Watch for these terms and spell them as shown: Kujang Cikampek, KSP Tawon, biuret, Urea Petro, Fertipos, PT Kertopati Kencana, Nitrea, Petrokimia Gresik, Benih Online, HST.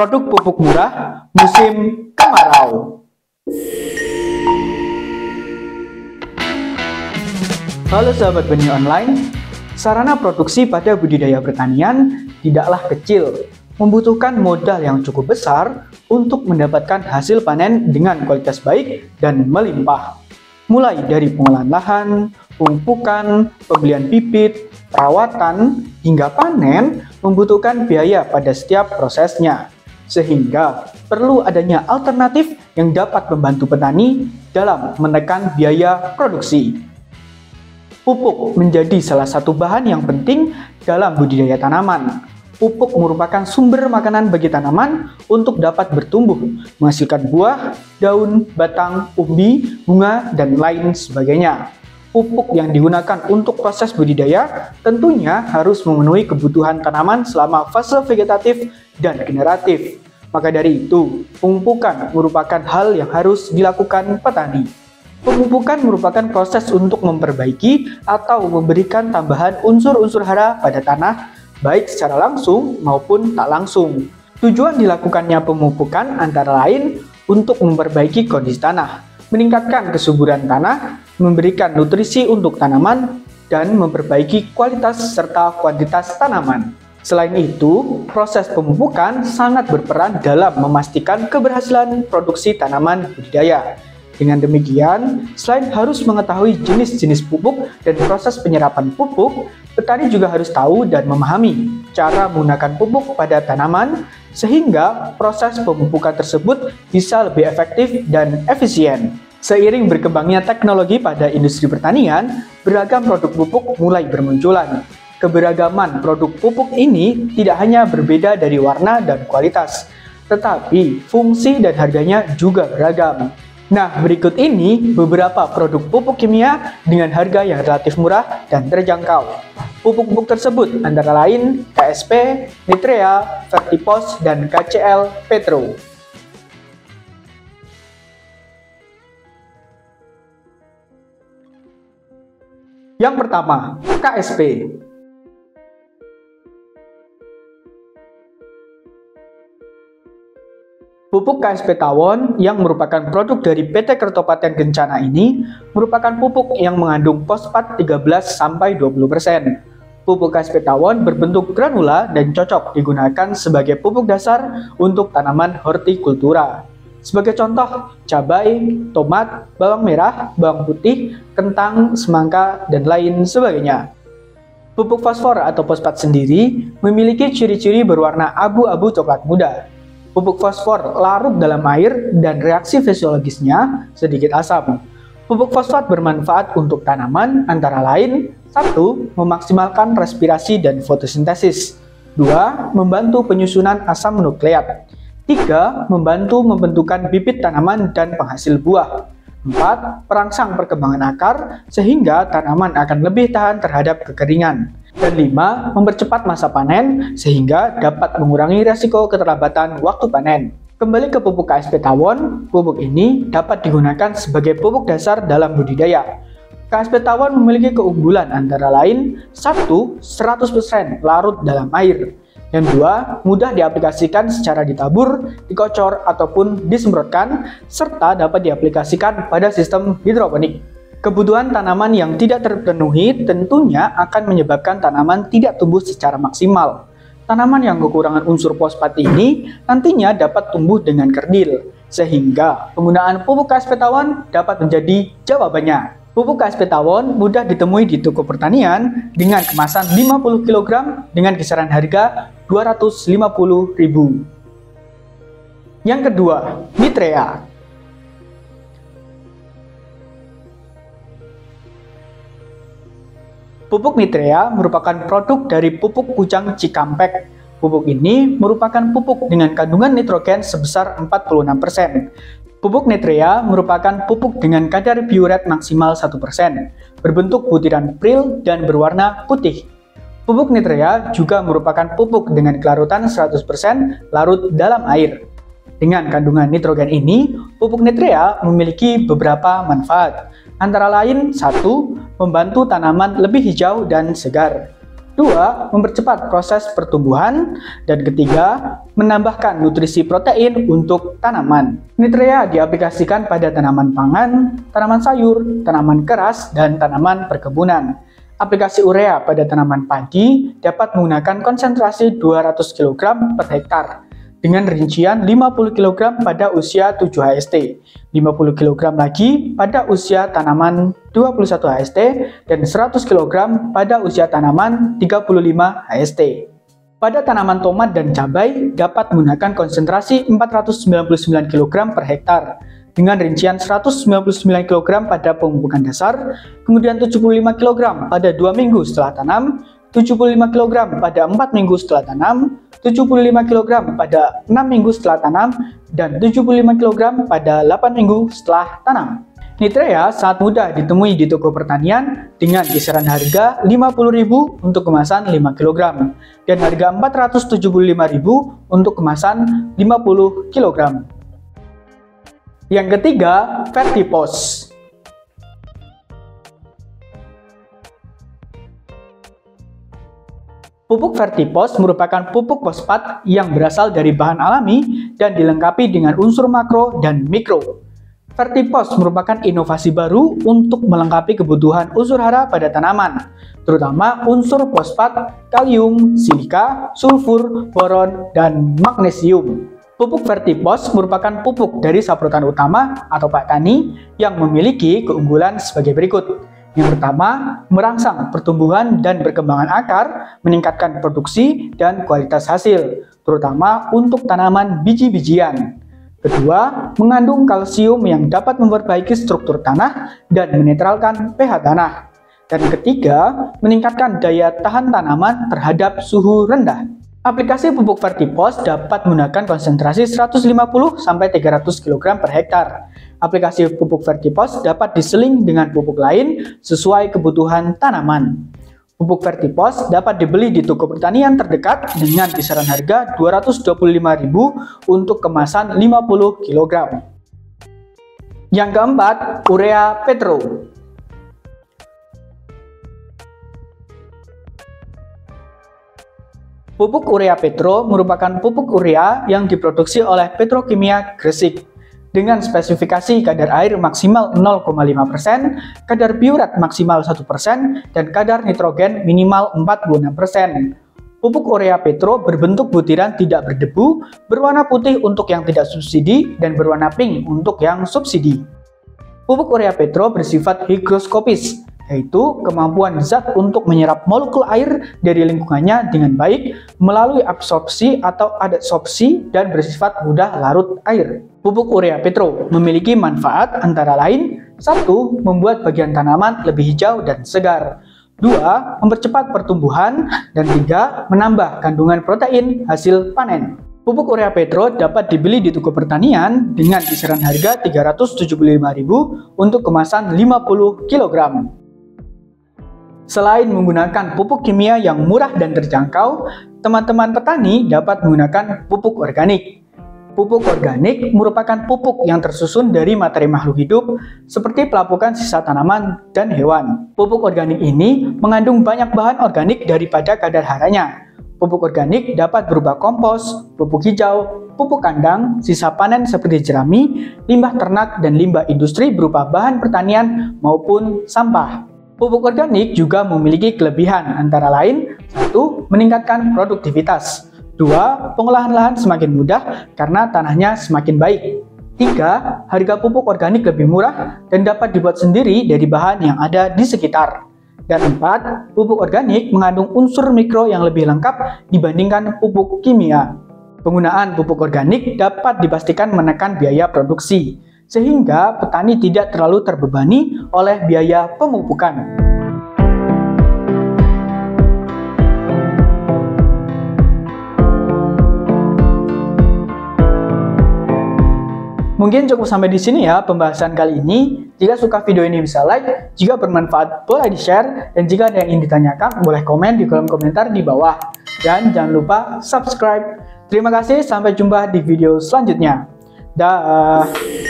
produk pupuk murah musim kemarau. Halo sahabat Benih Online, sarana produksi pada budidaya pertanian tidaklah kecil, membutuhkan modal yang cukup besar untuk mendapatkan hasil panen dengan kualitas baik dan melimpah. Mulai dari pengolahan lahan, pengumpukan, pembelian bibit, perawatan, hingga panen membutuhkan biaya pada setiap prosesnya. Sehingga perlu adanya alternatif yang dapat membantu petani dalam menekan biaya produksi. Pupuk menjadi salah satu bahan yang penting dalam budidaya tanaman. Pupuk merupakan sumber makanan bagi tanaman untuk dapat bertumbuh, menghasilkan buah, daun, batang, umbi, bunga, dan lain sebagainya. Pupuk yang digunakan untuk proses budidaya tentunya harus memenuhi kebutuhan tanaman selama fase vegetatif dan generatif. Maka dari itu, pengumpukan merupakan hal yang harus dilakukan petani. Pengumpukan merupakan proses untuk memperbaiki atau memberikan tambahan unsur-unsur hara pada tanah, baik secara langsung maupun tak langsung. Tujuan dilakukannya pemupukkan antara lain untuk memperbaiki kondisi tanah, meningkatkan kesuburan tanah, memberikan nutrisi untuk tanaman, dan memperbaiki kualitas serta kuantitas tanaman. Selain itu, proses pemupukkan sangat berperan dalam memastikan keberhasilan produksi tanaman budidaya. Dengan demikian, selain harus mengetahui jenis-jenis pupuk dan proses penyerapan pupuk, petani juga harus tahu dan memahami cara menggunakan pupuk pada tanaman, sehingga proses pemupukan tersebut bisa lebih efektif dan efisien. Seiring berkembangnya teknologi pada industri pertanian, beragam produk pupuk mulai bermunculan. Keberagaman produk pupuk ini tidak hanya berbeda dari warna dan kualitas, tetapi fungsi dan harganya juga beragam. Nah, berikut ini beberapa produk pupuk kimia dengan harga yang relatif murah dan terjangkau. Pupuk-pupuk tersebut antara lain KSP, Nitrea, Fertipos, dan KSP Petro. Yang pertama, KSP. Pupuk KSP Tawon yang merupakan produk dari PT Kertopati Kencana ini merupakan pupuk yang mengandung fosfat 13–20%. Pupuk KSP Tawon berbentuk granula dan cocok digunakan sebagai pupuk dasar untuk tanaman hortikultura. Sebagai contoh, cabai, tomat, bawang merah, bawang putih, kentang, semangka, dan lain sebagainya. Pupuk fosfor atau fosfat sendiri memiliki ciri-ciri berwarna abu-abu coklat muda. Pupuk fosfor larut dalam air dan reaksi fisiologisnya sedikit asam. Pupuk fosfat bermanfaat untuk tanaman antara lain 1. Memaksimalkan respirasi dan fotosintesis, 2. Membantu penyusunan asam nukleat, 3. Membantu membentukkan bibit tanaman dan penghasil buah, 4. Perangsang perkembangan akar sehingga tanaman akan lebih tahan terhadap kekeringan, dan 5. Mempercepat masa panen sehingga dapat mengurangi resiko keterlambatan waktu panen. Kembali ke pupuk KSP Tawon, pupuk ini dapat digunakan sebagai pupuk dasar dalam budidaya. KSP Tawon memiliki keunggulan antara lain 1. 100% larut dalam air, yang 2. Mudah diaplikasikan secara ditabur, dikocor, ataupun disemprotkan, serta dapat diaplikasikan pada sistem hidroponik. Kebutuhan tanaman yang tidak terpenuhi tentunya akan menyebabkan tanaman tidak tumbuh secara maksimal. Tanaman yang kekurangan unsur fosfat ini nantinya dapat tumbuh dengan kerdil, sehingga penggunaan pupuk KSP Tawon dapat menjadi jawabannya. Pupuk KSP Tawon mudah ditemui di toko pertanian dengan kemasan 50 kg dengan kisaran harga Rp250.000. Yang kedua, Nitrea. Pupuk Nitrea merupakan produk dari pupuk Kujang Cikampek. Pupuk ini merupakan pupuk dengan kandungan nitrogen sebesar 46%. Pupuk Nitrea merupakan pupuk dengan kadar biuret maksimal 1%, berbentuk butiran pril dan berwarna putih. Pupuk Nitrea juga merupakan pupuk dengan kelarutan 100% larut dalam air. Dengan kandungan nitrogen ini, pupuk Nitrea memiliki beberapa manfaat. Antara lain 1. Membantu tanaman lebih hijau dan segar, 2. Dua, mempercepat proses pertumbuhan. Dan ketiga, menambahkan nutrisi protein untuk tanaman. Nitrea diaplikasikan pada tanaman pangan, tanaman sayur, tanaman keras, dan tanaman perkebunan. Aplikasi urea pada tanaman padi dapat menggunakan konsentrasi 200 kg per hektar dengan rincian 50 kg pada usia 7 HST, 50 kg lagi pada usia tanaman 21 HST, dan 100 kg pada usia tanaman 35 HST. Pada tanaman tomat dan cabai dapat menggunakan konsentrasi 499 kg per hektar dengan rincian 199 kg pada pemupukan dasar, kemudian 75 kg pada 2 minggu setelah tanam, 75 kg pada 4 minggu setelah tanam, 75 kg pada 6 minggu setelah tanam, dan 75 kg pada 8 minggu setelah tanam. Nitrea sangat mudah ditemui di toko pertanian dengan kisaran harga Rp50.000 untuk kemasan 5 kg dan harga Rp475.000 untuk kemasan 50 kg. Yang ketiga, Fertipos. Pupuk Fertipos merupakan pupuk fosfat yang berasal dari bahan alami dan dilengkapi dengan unsur makro dan mikro. Fertipos merupakan inovasi baru untuk melengkapi kebutuhan unsur hara pada tanaman, terutama unsur fosfat, kalium, silika, sulfur, boron, dan magnesium. Pupuk Fertipos merupakan pupuk dari saprotan utama atau Pak Tani yang memiliki keunggulan sebagai berikut. Yang pertama, merangsang pertumbuhan dan perkembangan akar, meningkatkan produksi dan kualitas hasil, terutama untuk tanaman biji-bijian. Kedua, mengandung kalsium yang dapat memperbaiki struktur tanah dan menetralkan pH tanah. Dan ketiga, meningkatkan daya tahan tanaman terhadap suhu rendah. Aplikasi pupuk Fertipos dapat menggunakan konsentrasi 150-300 kg per hektar. Aplikasi pupuk Fertipos dapat diseling dengan pupuk lain sesuai kebutuhan tanaman. Pupuk Fertipos dapat dibeli di toko pertanian terdekat dengan kisaran harga Rp225.000 untuk kemasan 50 kg. Yang keempat, Urea Petro. Pupuk Urea Petro merupakan pupuk urea yang diproduksi oleh Petrokimia Gresik dengan spesifikasi kadar air maksimal 0,5%, kadar biurat maksimal 1%, dan kadar nitrogen minimal 46%. Pupuk Urea Petro berbentuk butiran tidak berdebu, berwarna putih untuk yang tidak subsidi, dan berwarna pink untuk yang subsidi. Pupuk Urea Petro bersifat higroskopis, yaitu kemampuan zat untuk menyerap molekul air dari lingkungannya dengan baik melalui absorpsi atau adsorpsi dan bersifat mudah larut air. Pupuk Urea Petro memiliki manfaat antara lain: 1. Membuat bagian tanaman lebih hijau dan segar. 2. Mempercepat pertumbuhan. Dan 3. Menambah kandungan protein hasil panen. Pupuk Urea Petro dapat dibeli di toko pertanian dengan kisaran harga Rp375.000 untuk kemasan 50 kg. Selain menggunakan pupuk kimia yang murah dan terjangkau, teman-teman petani dapat menggunakan pupuk organik. Pupuk organik merupakan pupuk yang tersusun dari materi makhluk hidup seperti pelapukan sisa tanaman dan hewan. Pupuk organik ini mengandung banyak bahan organik daripada kadar haranya. Pupuk organik dapat berupa kompos, pupuk hijau, pupuk kandang, sisa panen seperti jerami, limbah ternak, dan limbah industri berupa bahan pertanian maupun sampah. Pupuk organik juga memiliki kelebihan antara lain: 1. Meningkatkan produktivitas. 2. Pengolahan lahan semakin mudah karena tanahnya semakin baik. 3. Harga pupuk organik lebih murah dan dapat dibuat sendiri dari bahan yang ada di sekitar. Dan 4. Pupuk organik mengandung unsur mikro yang lebih lengkap dibandingkan pupuk kimia. Penggunaan pupuk organik dapat dipastikan menekan biaya produksi, sehingga petani tidak terlalu terbebani oleh biaya pemupukan. Mungkin cukup sampai di sini ya pembahasan kali ini. Jika suka video ini bisa like, jika bermanfaat boleh di-share, dan jika ada yang ingin ditanyakan boleh komen di kolom komentar di bawah. Dan jangan lupa subscribe. Terima kasih, sampai jumpa di video selanjutnya. Dah.